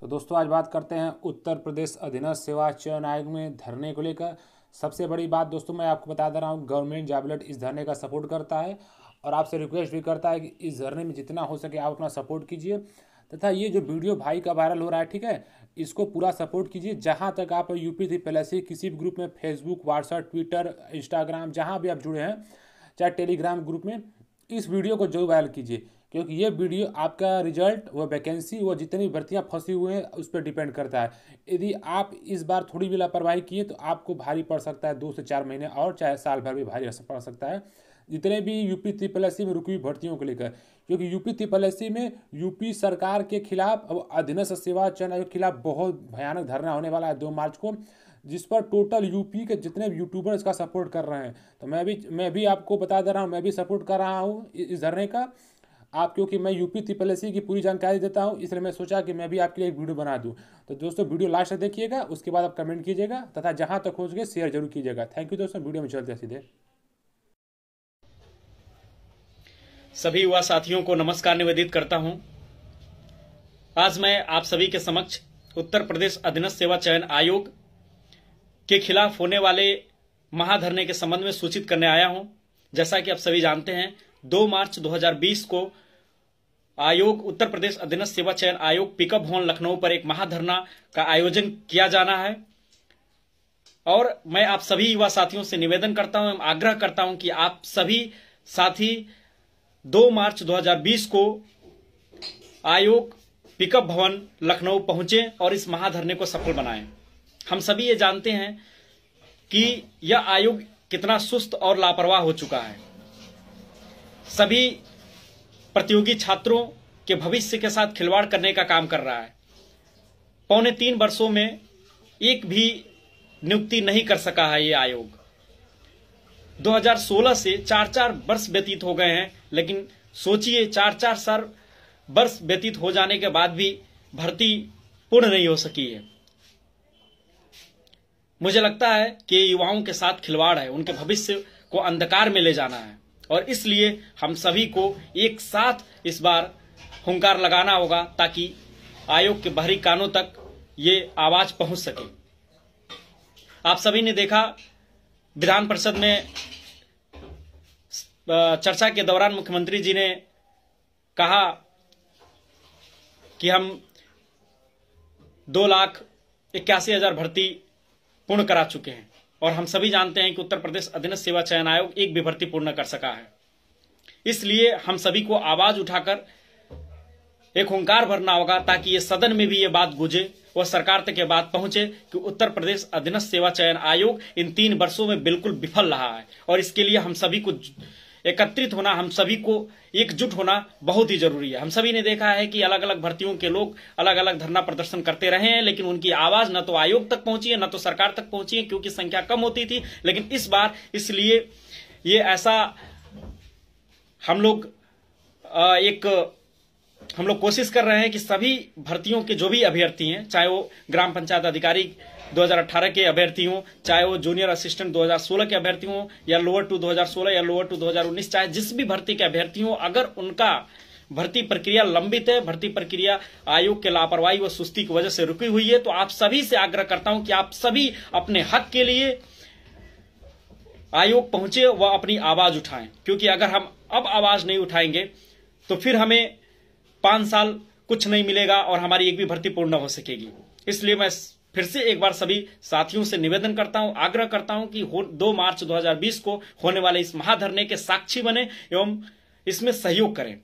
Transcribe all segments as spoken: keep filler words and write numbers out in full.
तो दोस्तों आज बात करते हैं उत्तर प्रदेश अधीनस्थ सेवा चयन आयोग में धरने को लेकर। सबसे बड़ी बात दोस्तों मैं आपको बता दे रहा हूँ, गवर्नमेंट जॉबलेट इस धरने का सपोर्ट करता है और आपसे रिक्वेस्ट भी करता है कि इस धरने में जितना हो सके आप अपना सपोर्ट कीजिए, तथा ये जो वीडियो भाई का वायरल हो रहा है ठीक है, इसको पूरा सपोर्ट कीजिए। जहाँ तक आप यूपी थी पहले से किसी भी ग्रुप में, फेसबुक, व्हाट्सएप, ट्विटर, इंस्टाग्राम, जहाँ भी आप जुड़े हैं, चाहे टेलीग्राम ग्रुप में, इस वीडियो को जरूर वायरल कीजिए, क्योंकि ये वीडियो आपका रिजल्ट, वह वैकेंसी, वह जितनी भर्तियाँ फंसी हुई हैं उस पर डिपेंड करता है। यदि आप इस बार थोड़ी भी लापरवाही किए तो आपको भारी पड़ सकता है, दो से चार महीने और चाहे साल भर भी भारी पड़ सकता है, जितने भी यूपी ट्रिपल एस सी में रुकी हुई भर्तियों को लेकर। क्योंकि यूपी ट्रिपल एस सी में यूपी सरकार के खिलाफ, अब अधीनस्थ सेवा चयन आयोग के खिलाफ बहुत भयानक धरना होने वाला है दो मार्च को, जिस पर टोटल यूपी के जितने यूट्यूबर इसका सपोर्ट कर रहे हैं। तो मैं भी मैं भी आपको बता दे रहा हूँ, मैं भी सपोर्ट कर रहा हूँ इस धरने का आप, क्योंकि मैं यूपी ट्रिपल एस सी की पूरी जानकारी देता हूँ, इसलिए मैं सोचा कि मैं भी आपके लिए एक वीडियो बना दूँ। तो दोस्तों वीडियो लास्ट तक देखिएगा, उसके बाद आप कमेंट कीजिएगा तथा जहाँ तक हो सके शेयर जरूर कीजिएगा। थैंक यू दोस्तों, वीडियो में चलते हैं सीधे। सभी युवा साथियों को नमस्कार निवेदित करता हूं। आज मैं आप सभी के समक्ष उत्तर प्रदेश अधीनस्थ सेवा चयन आयोग के खिलाफ होने वाले महाधरने के संबंध में सूचित करने आया हूं। जैसा कि आप सभी जानते हैं, दो मार्च दो हज़ार बीस को आयोग, उत्तर प्रदेश अधीनस्थ सेवा चयन आयोग पिकअप भवन लखनऊ पर एक महाधरना का आयोजन किया जाना है। और मैं आप सभी युवा साथियों से निवेदन करता हूँ एवं आग्रह करता हूँ कि आप सभी साथी दो मार्च दो हज़ार बीस को आयोग पिकअप भवन लखनऊ पहुंचे और इस महाधरने को सफल बनाएं। हम सभी ये जानते हैं कि यह आयोग कितना सुस्त और लापरवाह हो चुका है। सभी प्रतियोगी छात्रों के भविष्य के साथ खिलवाड़ करने का काम कर रहा है। पौने तीन वर्षों में एक भी नियुक्ति नहीं कर सका है ये आयोग। दो हज़ार सोलह से चार चार वर्ष व्यतीत हो गए हैं, लेकिन सोचिए चार चार साल वर्ष व्यतीत हो जाने के बाद भी भर्ती पूर्ण नहीं हो सकी है। मुझे लगता है कि युवाओं के साथ खिलवाड़ है, उनके भविष्य को अंधकार में ले जाना है, और इसलिए हम सभी को एक साथ इस बार हुंकार लगाना होगा ताकि आयोग के बाहरी कानों तक ये आवाज पहुंच सके। आप सभी ने देखा विधान परिषद में चर्चा के दौरान मुख्यमंत्री जी ने कहा कि हम दो लाख इक्यासी हजार भर्ती पूर्ण करा चुके हैं, और हम सभी जानते हैं कि उत्तर प्रदेश अधीनस्थ सेवा चयन आयोग एक भी भर्ती पूर्ण कर सका है। इसलिए हम सभी को आवाज उठाकर एक हुंकार भरना होगा ताकि ये सदन में भी ये बात गूंजे और सरकार तक ये बात पहुंचे कि उत्तर प्रदेश अधीनस्थ सेवा चयन आयोग इन तीन वर्षों में बिल्कुल विफल रहा है, और इसके लिए हम सभी को एकत्रित होना, हम सभी को एकजुट होना बहुत ही जरूरी है। हम सभी ने देखा है कि अलग अलग भर्तियों के लोग अलग अलग धरना प्रदर्शन करते रहे हैं, लेकिन उनकी आवाज न तो आयोग तक पहुंची है न तो सरकार तक पहुंची है, क्योंकि संख्या कम होती थी। लेकिन इस बार इसलिए ये ऐसा हम लोग एक हम लोग कोशिश कर रहे हैं कि सभी भर्तियों के जो भी अभ्यर्थी हैं, चाहे वो ग्राम पंचायत अधिकारी दो हज़ार अठारह के अभ्यर्थी हों, चाहे वो जूनियर असिस्टेंट दो हज़ार सोलह के अभ्यर्थी हों, या लोअर टू दो हज़ार सोलह या लोअर टू दो हज़ार उन्नीस, चाहे जिस भी भर्ती के अभ्यर्थी हों, अगर उनका भर्ती प्रक्रिया लंबित है, भर्ती प्रक्रिया आयोग के लापरवाही व सुस्ती की वजह से रुकी हुई है, तो आप सभी से आग्रह करता हूं कि आप सभी अपने हक के लिए आयोग पहुंचे व अपनी आवाज उठाएं, क्योंकि अगर हम अब आवाज नहीं उठाएंगे तो फिर हमें पांच साल कुछ नहीं मिलेगा और हमारी एक भी भर्ती पूर्ण हो सकेगी। इसलिए मैं फिर से एक बार सभी साथियों से निवेदन करता हूं, आग्रह करता हूं कि दो मार्च दो हज़ार बीस को होने वाले इस महाधरने के साक्षी बने एवं इसमें सहयोग करें।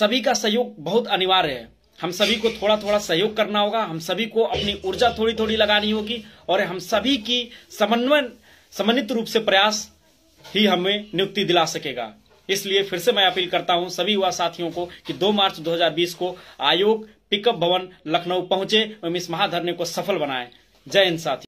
सभी का सहयोग बहुत अनिवार्य है। हम सभी को थोड़ा थोड़ा सहयोग करना होगा, हम सभी को अपनी ऊर्जा थोड़ी थोड़ी लगानी होगी, और हम सभी की समन्वय समन्वित रूप से प्रयास ही हमें नियुक्ति दिला सकेगा। इसलिए फिर से मैं अपील करता हूं सभी युवा साथियों को कि दो मार्च दो हज़ार बीस को आयोग पिकअप भवन लखनऊ पहुंचे और इस महाधरने को सफल बनाएं। जय हिंद साथी।